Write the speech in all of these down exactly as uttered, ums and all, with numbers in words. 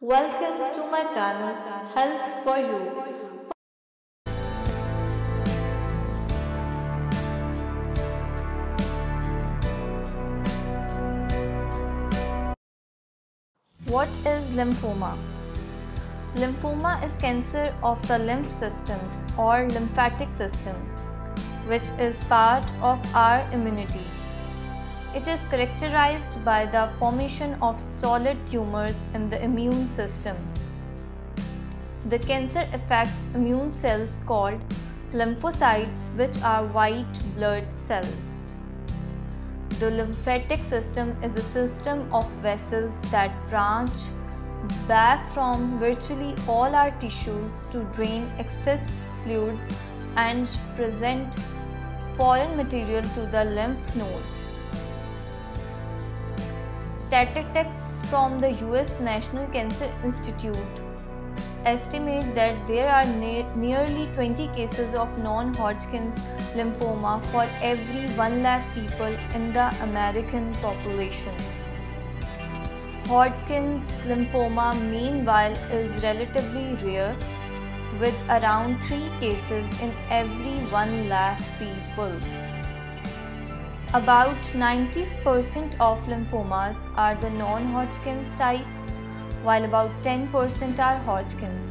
Welcome to my channel, Health for You. What is lymphoma? Lymphoma is cancer of the lymph system or lymphatic system, which is part of our immunity. It is characterized by the formation of solid tumors in the immune system. The cancer affects immune cells called lymphocytes, which are white blood cells. The lymphatic system is a system of vessels that branch back from virtually all our tissues to drain excess fluids and present foreign material to the lymph nodes. Statistics from the U S National Cancer Institute estimate that there are ne nearly twenty cases of non-Hodgkin's lymphoma for every one lakh people in the American population. Hodgkin's lymphoma, meanwhile, is relatively rare, with around three cases in every one lakh people. About ninety percent of lymphomas are the non-Hodgkin's type, while about ten percent are Hodgkin's.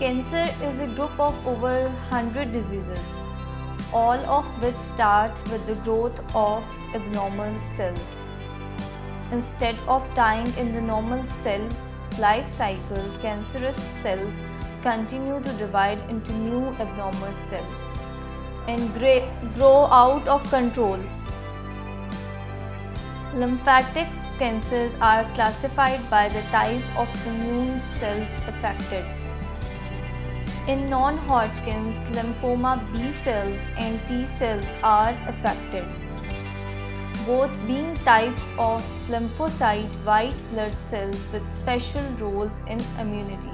Cancer is a group of over one hundred diseases, all of which start with the growth of abnormal cells. Instead of dying in the normal cell life cycle, cancerous cells continue to divide into new abnormal cells and grow out of control. Lymphatic cancers are classified by the type of immune cells affected. In non-Hodgkin's lymphoma, B cells and T cells are affected, both being types of lymphocyte white blood cells with special roles in immunity.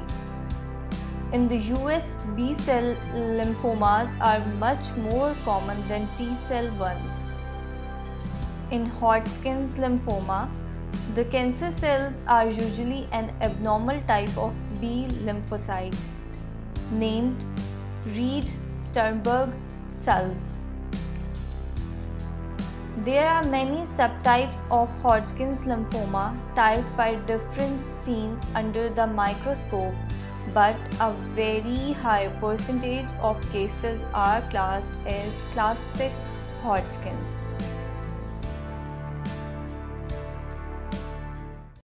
In the U S, B cell lymphomas are much more common than T cell ones. In Hodgkin's lymphoma, the cancer cells are usually an abnormal type of B lymphocyte named Reed-Sternberg cells. There are many subtypes of Hodgkin's lymphoma typed by different seen under the microscope, but a very high percentage of cases are classed as classic Hodgkin's.